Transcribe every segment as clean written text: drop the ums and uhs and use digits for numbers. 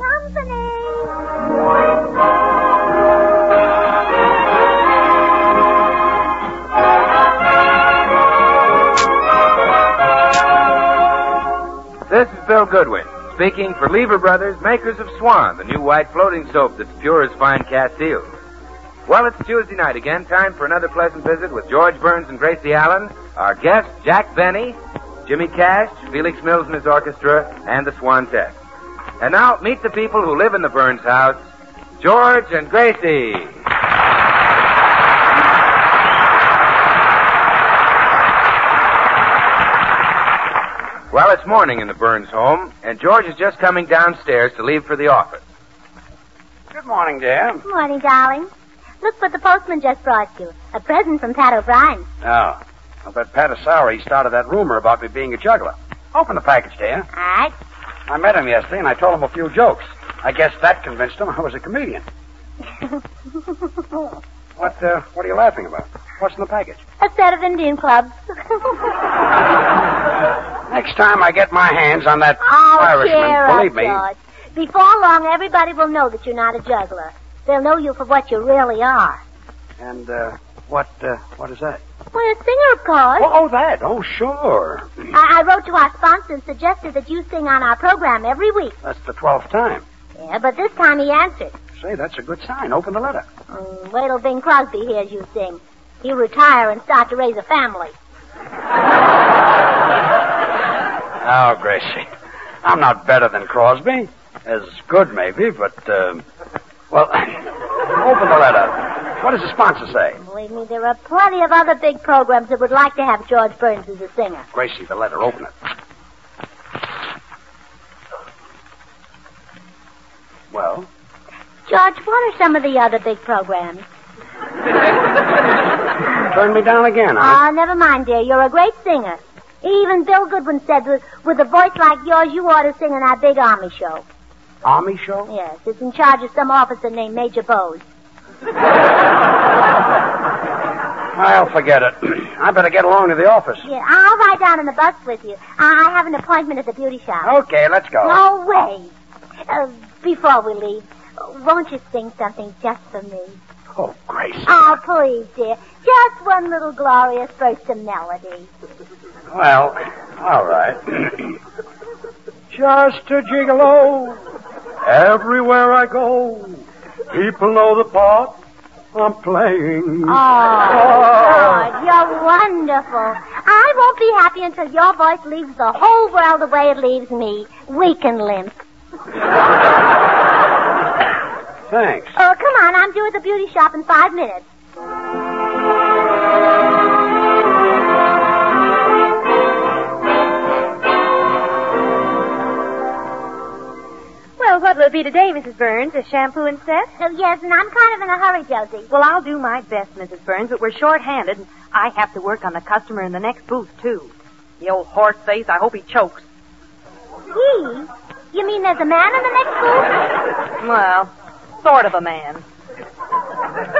company. This is Bill Goodwin, speaking for Lever Brothers, makers of Swan, the new white floating soap that's pure as fine cast steel. Well, it's Tuesday night again, time for another pleasant visit with George Burns and Gracie Allen, our guests, Jack Benny, Jimmy Cash, Felix Mills and his orchestra, and the Swantette. And now, meet the people who live in the Burns house, George and Gracie. Well, it's morning in the Burns home, and George is just coming downstairs to leave for the office. Good morning, dear. Good morning, darling. Look what the postman just brought you. A present from Pat O'Brien. Oh. I'll bet Pat O'Sowry started that rumor about me being a juggler. Open the package, dear. All right. I met him yesterday, and I told him a few jokes. I guess that convinced him I was a comedian. What are you laughing about? What's in the package? A set of Indian clubs. Next time I get my hands on that Irishman, believe me. George. Before long, everybody will know that you're not a juggler. They'll know you for what you really are. And, what is that? Well, a singer, of course. Oh, that. Oh, sure. I wrote to our sponsor and suggested that you sing on our program every week. That's the 12th time. Yeah, but this time he answered. Say, that's a good sign. Open the letter. Wait till Bing Crosby hears you sing. He'll retire and start to raise a family. Oh, Gracie, I'm not better than Crosby. As good, maybe, but, well, open the letter. What does the sponsor say? Believe me, there are plenty of other big programs that would like to have George Burns as a singer. Gracie, the letter. Open it. Well? George, what are some of the other big programs? Turn me down again, huh? Oh, never mind, dear. You're a great singer. Even Bill Goodwin said with a voice like yours, you ought to sing in our big army show. Army show? Yes, it's in charge of some officer named Major Bowes. I'll forget it. I better get along to the office. Yeah, I'll ride down in the bus with you. I have an appointment at the beauty shop. Okay, let's go. No way. Before we leave, won't you sing something just for me? Oh, Grace. Oh, please, dear. Just one little glorious burst of melody. Well, all right. Just a gigolo, everywhere I go, people know the part I'm playing. Oh, Lord, you're wonderful. I won't be happy until your voice leaves the whole world the way it leaves me, weak and limp. Thanks. Oh, come on, I'm due at the beauty shop in 5 minutes. What will it be today, Mrs. Burns? A shampoo and set? Oh, yes, and I'm kind of in a hurry, Josie. Well, I'll do my best, Mrs. Burns, but we're short-handed, and I have to work on the customer in the next booth, too. The old horse face, I hope he chokes. He? You mean there's a man in the next booth? Well, sort of a man.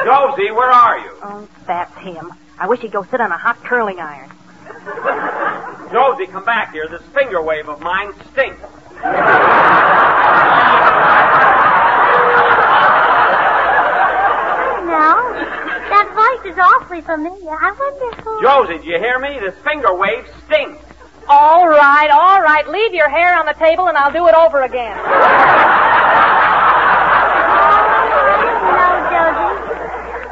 Josie, where are you? Oh, that's him. I wish he'd go sit on a hot curling iron. Josie, come back here. This finger wave of mine stinks. That voice is awfully familiar. I wonder who... Josie, do you hear me? This finger wave stinks. All right. Leave your hair on the table and I'll do it over again. No, Josie.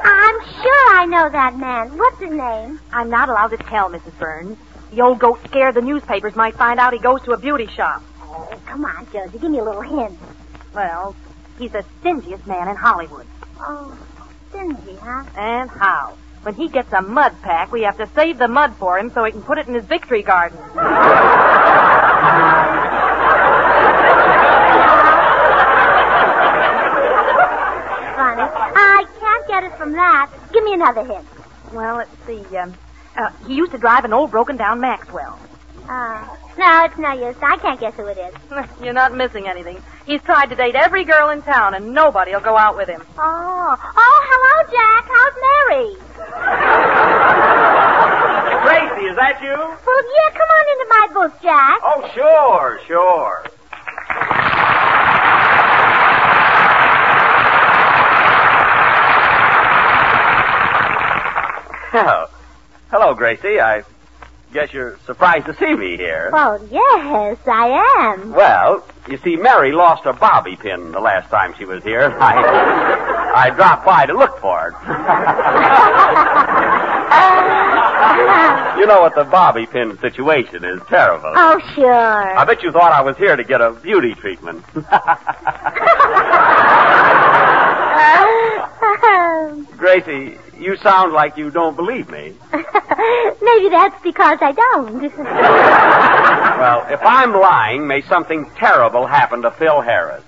I'm sure I know that man. What's his name? I'm not allowed to tell, Mrs. Burns. The old goat scared the newspapers might find out he goes to a beauty shop. Oh, come on, Josie. Give me a little hint. Well, he's the stingiest man in Hollywood. Oh, stingy, huh? And how? When he gets a mud pack, we have to save the mud for him so he can put it in his victory garden. Funny. I can't get it from that. Give me another hint. Well, let's see. He used to drive an old broken-down Maxwell. No, it's no use. I can't guess who it is. You're not missing anything. He's tried to date every girl in town, and nobody will go out with him. Oh, hello, Jack. How's Mary? Gracie, is that you? Well, yeah, come on into my booth, Jack. Oh, sure. Oh. Hello, Gracie. I guess you're surprised to see me here. Oh, yes, I am. Well, you see, Mary lost her bobby pin the last time she was here. I dropped by to look for it. You know what the bobby pin situation is. Terrible. Oh, sure. I bet you thought I was here to get a beauty treatment. Gracie, you sound like you don't believe me. Maybe that's because I don't. Well, if I'm lying, may something terrible happen to Phil Harris.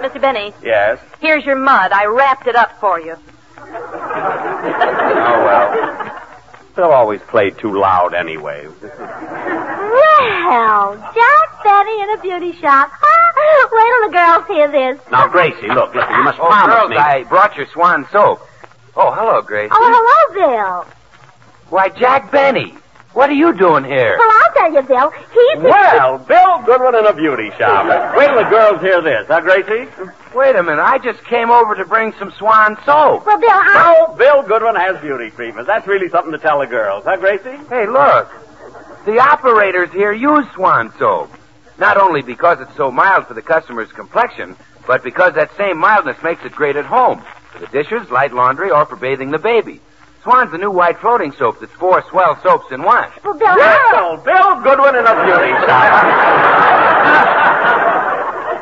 Mr. Benny. Yes? Here's your mud. I wrapped it up for you. Oh, well. Phil always played too loud anyway. Well, Jack Benny in a beauty shop. Wait till the girls hear this. Now, Gracie, look, listen, you must promise girls, me. I brought your Swan soap. Oh, hello, Gracie. Oh, hello, Bill. Why, Jack Benny, what are you doing here? Well, I'll tell you, Bill. Well, Bill Goodwin in a beauty shop. Wait till the girls hear this, huh, Gracie? Wait a minute, I just came over to bring some Swan soap. Well, Bill, Oh, Bill Goodwin has beauty treatments. That's really something to tell the girls, huh, Gracie? Hey, look. The operators here use Swan soap. Not only because it's so mild for the customer's complexion, but because that same mildness makes it great at home. For the dishes, light laundry, or for bathing the baby. Swan's the new white floating soap that's 4 swell soaps in one. Well, Bill, Bill Goodwin in a beauty shop.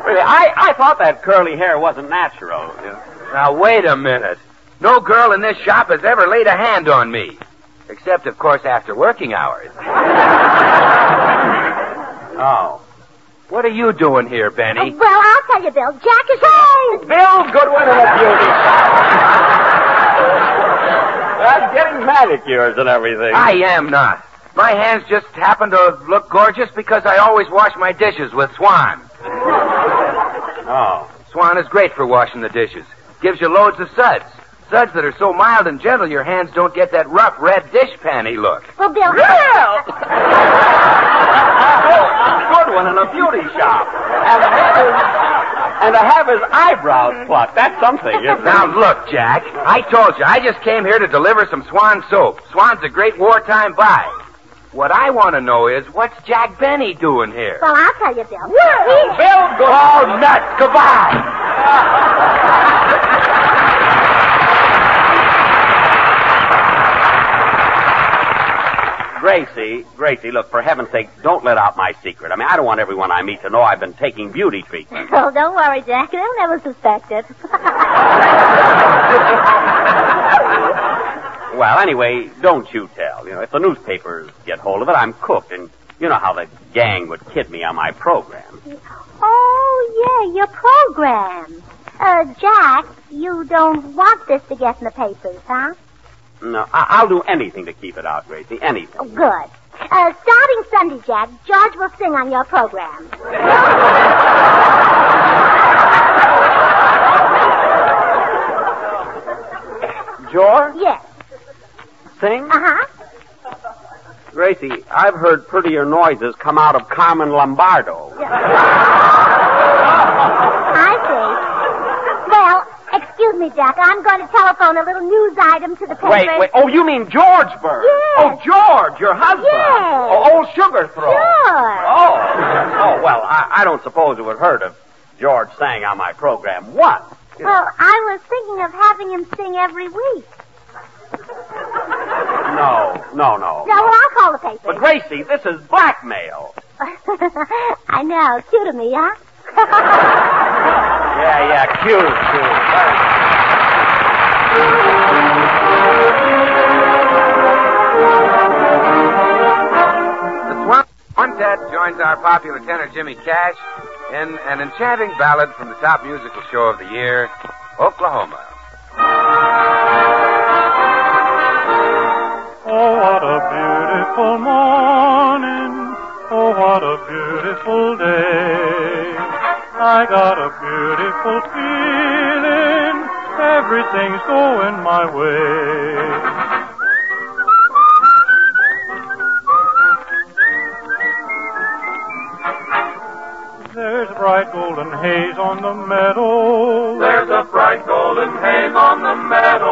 Really, I thought that curly hair wasn't natural. Yeah. Now, wait a minute. No girl in this shop has ever laid a hand on me. Except, of course, after working hours. Oh. What are you doing here, Benny? Well, I'll tell you, Bill. Jack is home. Bill Goodwin in a beauty shop. I'm getting manicures and everything. I am not. My hands just happen to look gorgeous because I always wash my dishes with Swan. Oh. Swan is great for washing the dishes. Gives you loads of suds. Suds that are so mild and gentle your hands don't get that rough red dish panty look. Well, Bill... Goodwin in a beauty shop. And to have his eyebrows plucked. That's something, isn't it? Now, look, Jack. I told you, I just came here to deliver some Swan soap. Swan's a great wartime buy. What I want to know is, what's Jack Benny doing here? Well, I'll tell you, Bill. Bill, go all nuts. Goodbye. Gracie, look, for heaven's sake, don't let out my secret. I mean, I don't want everyone I meet to know I've been taking beauty treatment. Oh, don't worry, Jack. They'll never suspect it. Well, anyway, don't you tell. You know, if the newspapers get hold of it, I'm cooked. And you know how the gang would kid me on my program. Oh, yeah, your program. Jack, you don't want this to get in the papers, huh? No, I'll do anything to keep it out, Gracie. Anything. Oh, good. Starting Sunday, Jack, George will sing on your program. George? Yes. Sing? Uh-huh. Gracie, I've heard prettier noises come out of Carmen Lombardo. Yeah. I see. Excuse me, Jack. I'm going to telephone a little news item to the paper. Wait. Oh, you mean George Burns? Yes. Oh, George, your husband. Yes. Oh, old sugar throat. Sure. Oh, well, I don't suppose it would hurt if George sang on my program. What? Well, I was thinking of having him sing every week. No. No, well, I'll call the paper. But, Gracie, this is blackmail. I know. Cute of me, huh? Yeah, cute. The Quintet joins our popular tenor Jimmy Cash in an enchanting ballad from the top musical show of the year, Oklahoma. Oh, what a beautiful morning. Oh, what a beautiful day. I got a beautiful feeling, everything's going my way. There's a bright golden haze on the meadow. There's a bright golden haze on the meadow.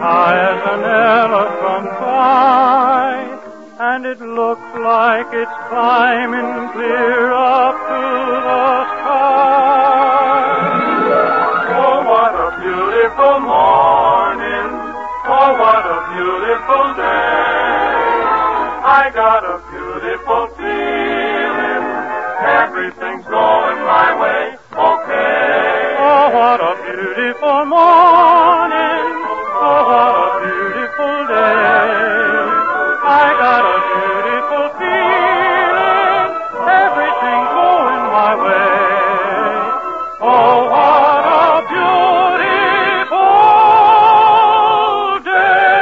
high as an elephant high, and it looks like it's climbing clear up to the sky. Oh, what a beautiful morning. Oh, what a beautiful day. I got a beautiful feeling. Everything's going my way. Okay. Oh, what a beautiful morning. Oh, what a beautiful day. I got a beautiful feeling. Everything's going my way. Oh, what a beautiful day.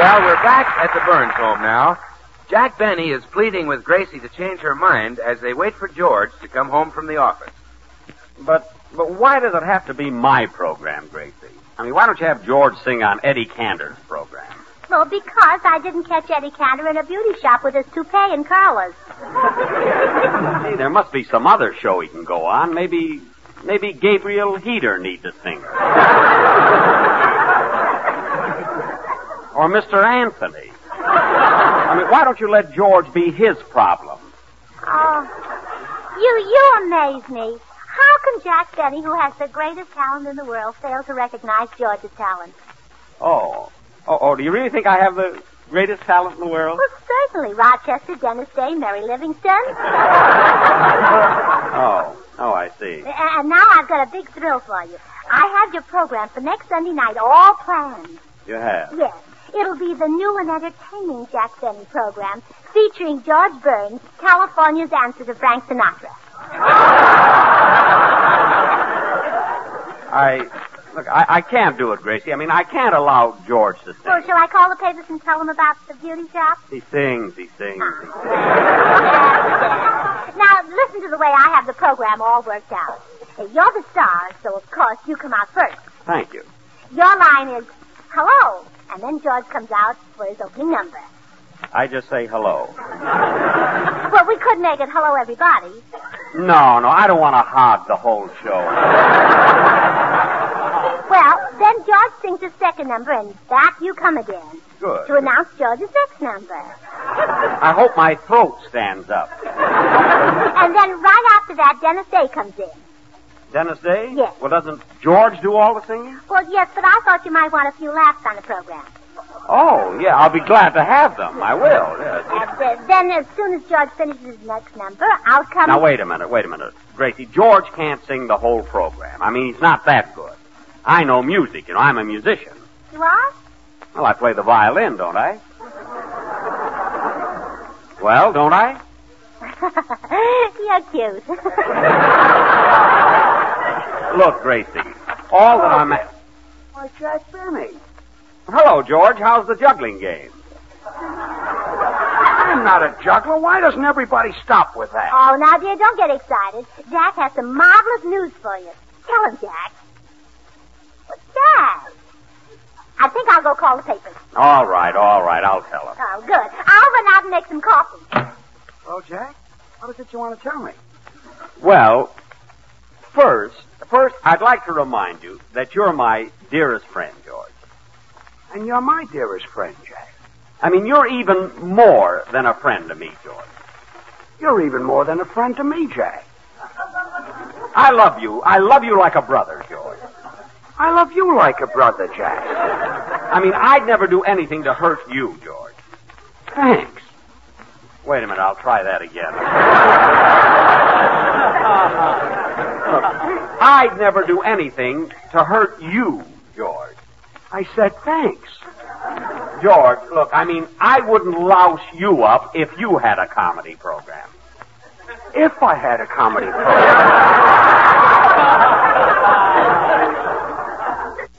Well, we're back at the Burns home now. Jack Benny is pleading with Gracie to change her mind as they wait for George to come home from the office. But why does it have to be my program, Gracie? I mean, why don't you have George sing on Eddie Cantor's program? Well, because I didn't catch Eddie Cantor in a beauty shop with his toupee and collars. Hey, there must be some other show he can go on. Maybe Gabriel Heater needs a singer. Or Mister Anthony. I mean, why don't you let George be his problem? Oh, you amaze me. How can Jack Benny, who has the greatest talent in the world, fail to recognize George's talent? Oh, do you really think I have the greatest talent in the world? Well, certainly. Rochester, Dennis Day, Mary Livingston. Oh, I see. And now I've got a big thrill for you. I have your program for next Sunday night all planned. You have? Yes. It'll be the new and entertaining Jack Benny program featuring George Burns, California's answer to Frank Sinatra. I can't do it, Gracie. I mean, I can't allow George to sing. Well, shall I call the papers and tell them about the beauty shop? He sings. Now, listen to the way I have the program all worked out. You're the star, so of course you come out first. Thank you. Your line is, hello. And then George comes out for his opening number. I just say hello. Well, we could make it hello, everybody. No, I don't want to hog the whole show. Well, then George sings his second number, and back you come again. Good. To announce George's next number. I hope my throat stands up. And then right after that, Dennis Day comes in. Dennis Day? Yes. Well, doesn't George do all the singing? Well, yes, but I thought you might want a few laughs on the program. Oh, yeah, I'll be glad to have them. I will, yes. And then as soon as George finishes his next number, I'll come... Now, wait a minute. Gracie, George can't sing the whole program. I mean, he's not that good. I know music, I'm a musician. You are? Well, I play the violin, don't I? Well, don't I? You're cute. Look, Gracie, all that I'm at... Why, Jack Benny. Hello, George. How's the juggling game? I'm not a juggler. Why doesn't everybody stop with that? Oh, now, dear, don't get excited. Jack has some marvelous news for you. Tell him, Jack. What's that? I think I'll go call the papers. All right. I'll tell him. Oh, good. I'll run out and make some coffee. Hello, Jack. What is it you want to tell me? Well, first, I'd like to remind you that you're my dearest friend, George. And you're my dearest friend, Jack. I mean, you're even more than a friend to me, George. You're even more than a friend to me, Jack. I love you. I love you like a brother, George. I love you like a brother, Jack. I mean, I'd never do anything to hurt you, George. Thanks. Wait a minute. I'll try that again. Look, I'd never do anything to hurt you, George. I said thanks. George, look, I mean, I wouldn't louse you up if you had a comedy program. If I had a comedy program.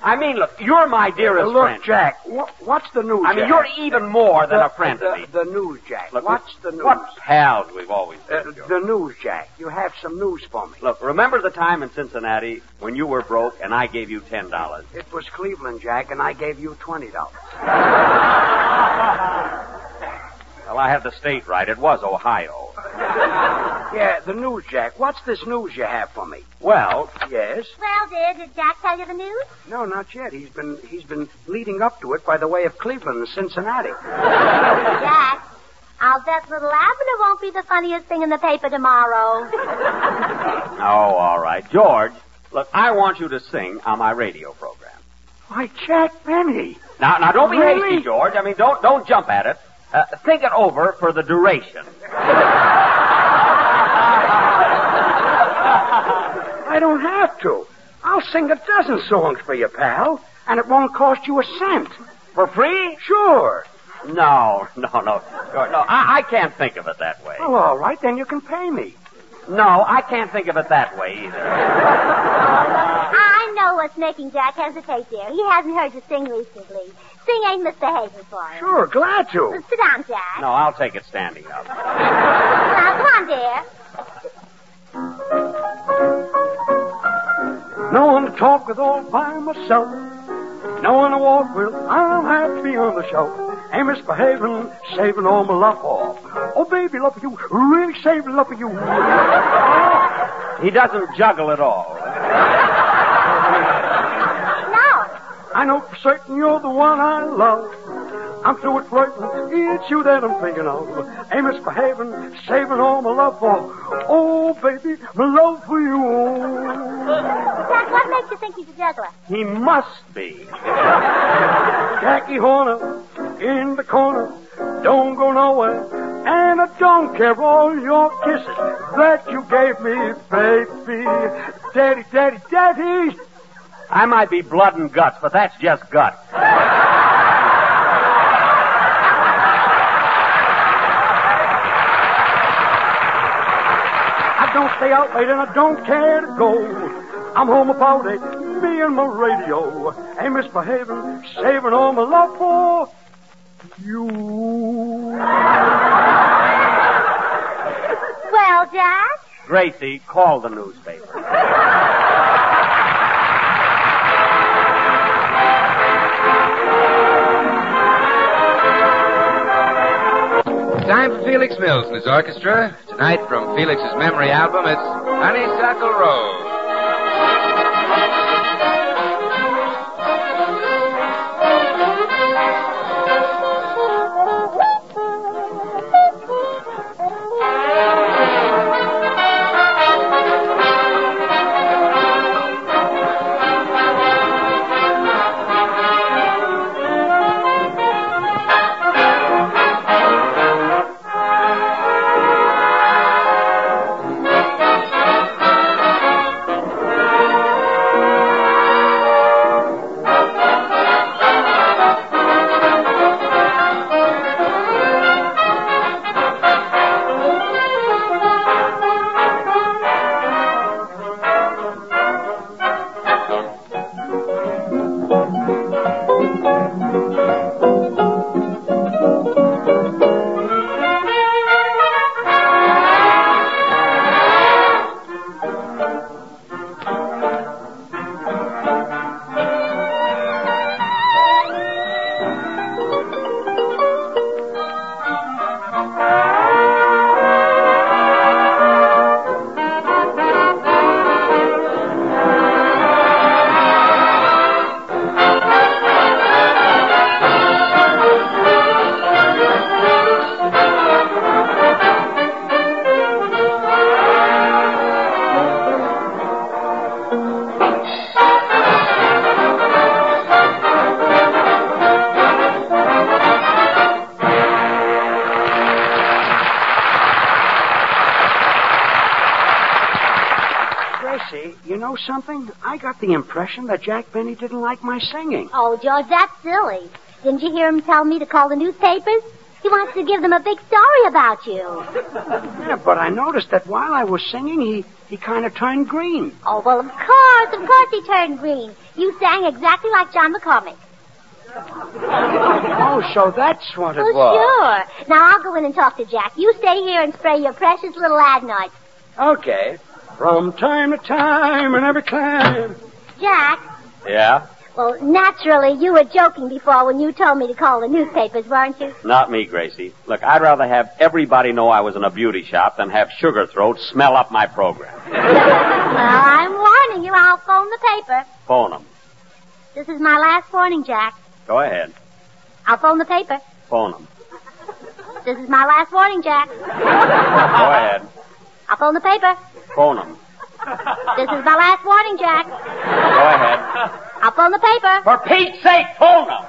I mean, look, you're my dearest friend. Look, Jack, what's the news, Jack? I mean, you're even more than a friend to me. The news, Jack. Look, what's the news? What pals we've always been. The news, Jack. You have some news for me. Look, remember the time in Cincinnati when you were broke and I gave you $10? It was Cleveland, Jack, and I gave you $20. Well, I have the state right. It was Ohio. Yeah, the news, Jack. What's this news you have for me? Well, yes. Well, dear, did Jack tell you the news? No, not yet. He's been leading up to it by the way of Cleveland and Cincinnati. Jack, I'll bet Li'l Abner won't be the funniest thing in the paper tomorrow. Oh, all right. George, look, I want you to sing on my radio program. Why, Jack Benny. Now, don't be hasty, George. I mean, don't jump at it. Think it over for the duration. I don't have to. I'll sing a dozen songs for you, pal, and it won't cost you a cent. For free? Sure. No. George, no, I can't think of it that way. Oh, all right, then you can pay me. No, I can't think of it that way either. I know what's making Jack hesitate, dear. He hasn't heard you sing recently. Sing Ain't Misbehaving for him. Sure, glad to. Well, sit down, Jack. No, I'll take it standing up. Now, come on, dear. No one to talk with all by myself. No one to walk with. I'll have to be on the shelf. Ain't misbehaving, saving all my love for. Oh, baby, love you. Really saving love for you. He doesn't juggle at all. No. I know for certain you're the one I love. I'm through with flirting. It's you that I'm thinking of. Ain't misbehaving, saving all my love for. Oh, baby, my love for you. Jack, what makes you think he's a juggler? He must be. Jackie Horner, in the corner, don't go nowhere, and I don't care all your kisses that you gave me, baby. Daddy. I might be blood and guts, but that's just guts. I don't stay out late, and I don't care to go. I'm home about it, me and my radio. Ain't misbehaving, saving all my love for you. Well, Jack? Gracie, call the newspaper. Time for Felix Mills and his orchestra. Tonight from Felix's memory album, it's Honeysuckle Rose. Something? I got the impression that Jack Benny didn't like my singing. Oh, George, that's silly. Didn't you hear him tell me to call the newspapers? He wants to give them a big story about you. Yeah, but I noticed that while I was singing, he kind of turned green. Oh, well, of course he turned green. You sang exactly like John McCormick. Oh, so that's what it was. Oh, sure. Now, I'll go in and talk to Jack. You stay here and spray your precious little adenoids. Okay. From time to time and every time. Jack? Yeah? Well, naturally, you were joking before when you told me to call the newspapers, weren't you? Not me, Gracie. Look, I'd rather have everybody know I was in a beauty shop than have sugar throats smell up my program. Well, I'm warning you. I'll phone the paper. Phone them. This is my last warning, Jack. Go ahead. I'll phone the paper. Phone them. This is my last warning, Jack. Go ahead. I'll phone the paper. Phone them. This is my last warning, Jack. Go ahead. I'll phone the paper. For Pete's sake, phone them.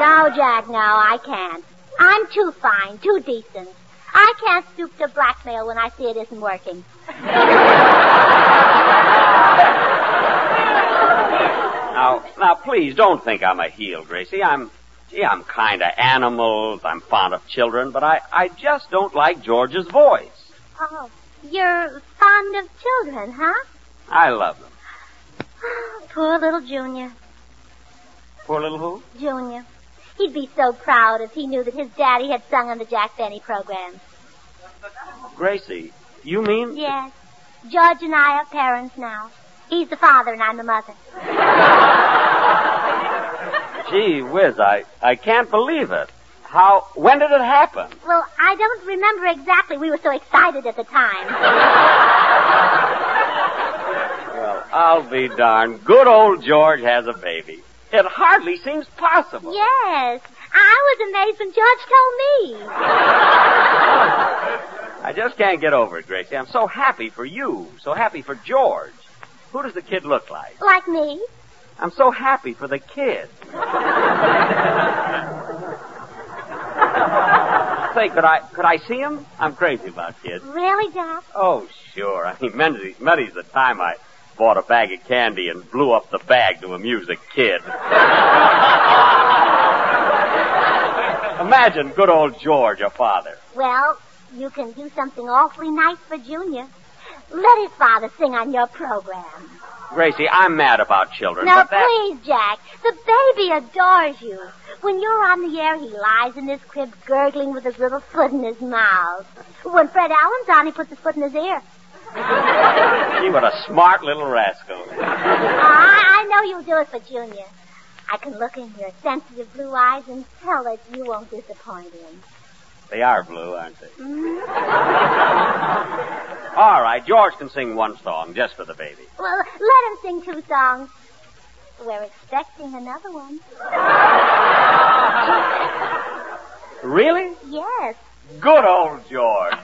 No, Jack, no, I can't. I'm too fine, too decent. I can't stoop to blackmail when I see it isn't working. Now, please, don't think I'm a heel, Gracie. I'm kind of animals. I'm fond of children, but I just don't like George's voice. Oh, you're fond of children, huh? I love them. Poor little Junior. Poor little who? Junior. He'd be so proud if he knew that his daddy had sung on the Jack Benny program. Gracie, you mean... Yes. George and I are parents now. He's the father and I'm the mother. Gee whiz, I can't believe it. When did it happen? Well, I don't remember exactly. We were so excited at the time. Well, I'll be darned. Good old George has a baby. It hardly seems possible. Yes. I was amazed when George told me. I just can't get over it, Gracie. I'm so happy for you. So happy for George. Who does the kid look like? Like me. I'm so happy for the kid. Say, could I see him? I'm crazy about kids. Really, Doc? Oh, sure. I mean, Meny's the time I bought a bag of candy and blew up the bag to amuse a kid. Imagine good old George, your father. Well, you can do something awfully nice for Junior. Let his father sing on your program. Gracie, I'm mad about children. Now, please, Jack. The baby adores you. When you're on the air, he lies in his crib gurgling with his little foot in his mouth. When Fred Allen's on, he puts his foot in his ear. Gee, what a smart little rascal. I know you'll do it for Junior. I can look in your sensitive blue eyes and tell that you won't disappoint him. They are blue, aren't they? Mm-hmm. All right, George can sing one song just for the baby. Well, let him sing two songs. We're expecting another one. Really? Yes. Good old George.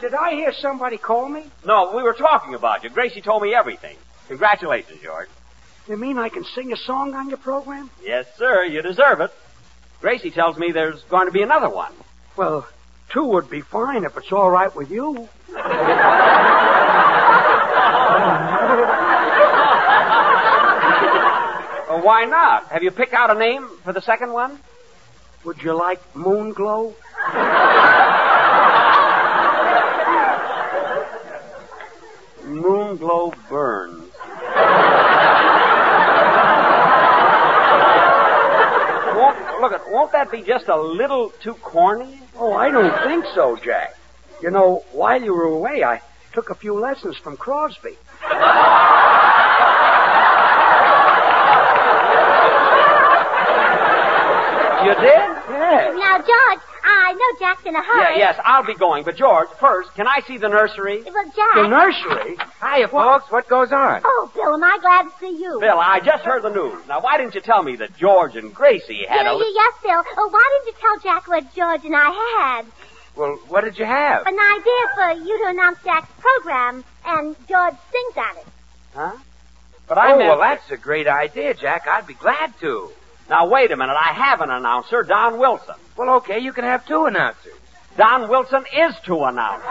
Did I hear somebody call me? No, we were talking about you. Gracie told me everything. Congratulations, George. You mean I can sing a song on your program? Yes, sir. You deserve it. Gracie tells me there's going to be another one. Well, two would be fine if it's all right with you. Well, why not? Have you picked out a name for the second one? Would you like Moonglow? Moonglow Burns. Won't that be just a little too corny? Oh, I don't think so, Jack. You know, while you were away, I took a few lessons from Crosby. You did? Yes. Now, George, I know Jack's in a hurry. Yes, I'll be going. But, George, first, can I see the nursery? Well, Jack... The nursery? Hiya, folks. What goes on? Oh, Bill, am I glad to see you. Bill, I just heard the news. Now, why didn't you tell me that George and Gracie had Yes, Bill. Oh, why didn't you tell Jack what George and I had? Well, what did you have? An idea for you to announce Jack's program, and George sings on it. Huh? But well, that's a great idea, Jack. I'd be glad to. Now, wait a minute. I have an announcer, Don Wilson. Well, okay, you can have two announcers. Don Wilson is two announcers.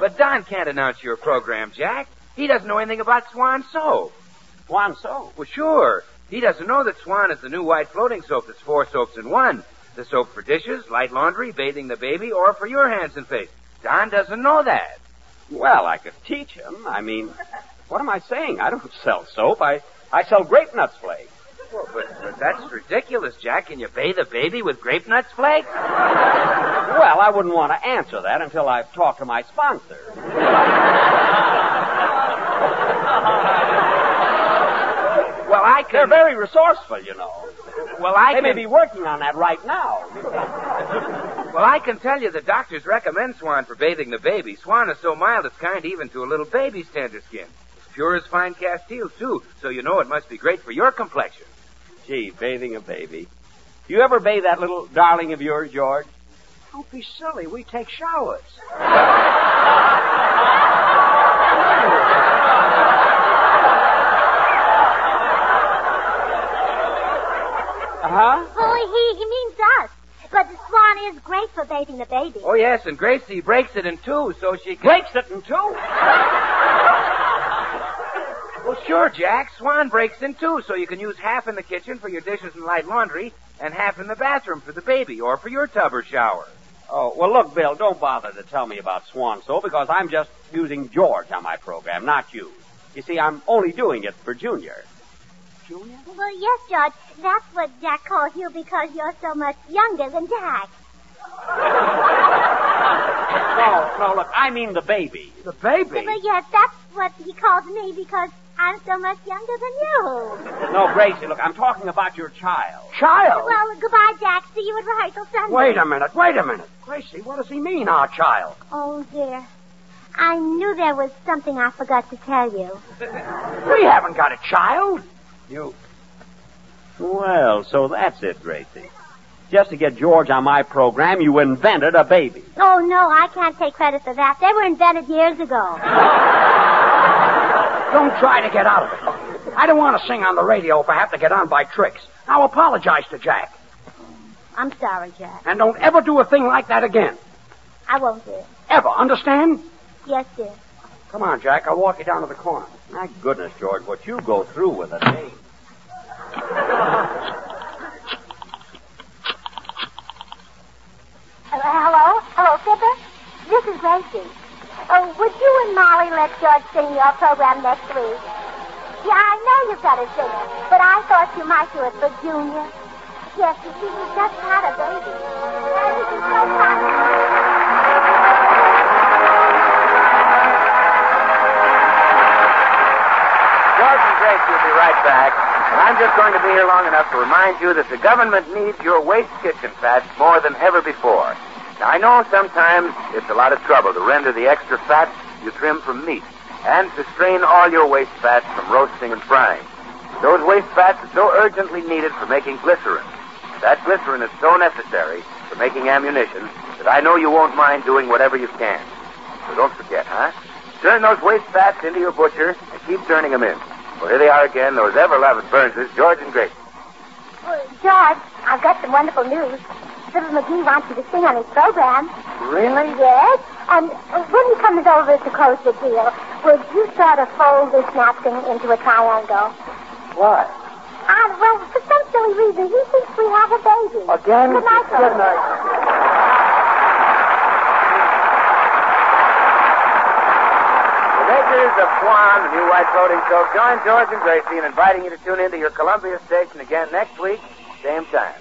But Don can't announce your program, Jack. He doesn't know anything about Swan soap. Swan soap? Well, sure. He doesn't know that Swan is the new white floating soap that's four soaps in one. The soap for dishes, light laundry, bathing the baby, or for your hands and face. Don doesn't know that. Well, I could teach him. I mean, what am I saying? I don't sell soap. I sell grape nuts flakes. Well, but that's ridiculous, Jack. Can you bathe a baby with grape nuts flakes? Well, I wouldn't want to answer that until I've talked to my sponsor. I could. They're very resourceful, you know. Well, They may be working on that right now. Well, I can tell you the doctors recommend Swan for bathing the baby. Swan is so mild it's kind even to a little baby's tender skin. It's pure as fine Castile, too, so you know it must be great for your complexion. Gee, bathing a baby. You ever bathe that little darling of yours, George? Don't be silly. We take showers. Uh-huh. Oh, he means us. But the Swan is great for bathing the baby. Oh, yes, and Gracie breaks it in two, so she can... Breaks it in two? Well, sure, Jack. Swan breaks in two, so you can use half in the kitchen for your dishes and light laundry, and half in the bathroom for the baby, or for your tub or shower. Oh, well, look, Bill, don't bother to tell me about Swan so, because I'm just using George on my program, not you. You see, I'm only doing it for Junior. Junior? Well, yes, George. That's what Jack calls you because you're so much younger than Jack. No, look, I mean the baby. The baby? But yes, that's what he calls me because I'm so much younger than you. No, Gracie, look, I'm talking about your child. Child? Well, goodbye, Jack. See you at rehearsal Sunday. Wait a minute. Gracie, what does he mean, our child? Oh, dear. I knew there was something I forgot to tell you. We haven't got a child. You. Well, so that's it, Gracie. Just to get George on my program, you invented a baby. Oh, no, I can't take credit for that. They were invented years ago. Don't try to get out of it. I don't want to sing on the radio if I have to get on by tricks. Now apologize to Jack. I'm sorry, Jack. And don't ever do a thing like that again. I won't, dear. Ever, understand? Yes, dear. Come on, Jack, I'll walk you down to the corner. My goodness, George, what you go through with a name. Hello? Hello, Pippa? This is Gracie. Oh, would you and Molly let George sing your program next week? Yeah, I know you've got a singer, but I thought you might do it for Junior. Yes, you see, he's just had a baby. He's so proud. We'll be right back. I'm just going to be here long enough to remind you that the government needs your waste kitchen fats more than ever before. Now, I know sometimes it's a lot of trouble to render the extra fat you trim from meat and to strain all your waste fats from roasting and frying. Those waste fats are so urgently needed for making glycerin. That glycerin is so necessary for making ammunition that I know you won't mind doing whatever you can. So don't forget, huh? Turn those waste fats into your butcher and keep turning them in. Well, here they are again, those ever-loving Burnses, George and Gracie. Well, George, I've got some wonderful news. Little McGee wants you to sing on his program. Really? Yes. And when he comes over to close the deal, would you sort of fold this napkin into a triangle? Why? Well, for some silly reason, he thinks we have a baby. Again? Good night, George. Good night. Of Swan, the new white floating soap, join George and Gracie in inviting you to tune into your Columbia station again next week, same time.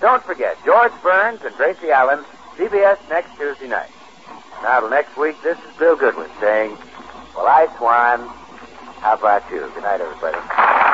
Don't forget, George Burns and Gracie Allen, CBS next Tuesday night. Now, till next week, this is Bill Goodwin saying, well, I, Swan, how about you? Good night, everybody.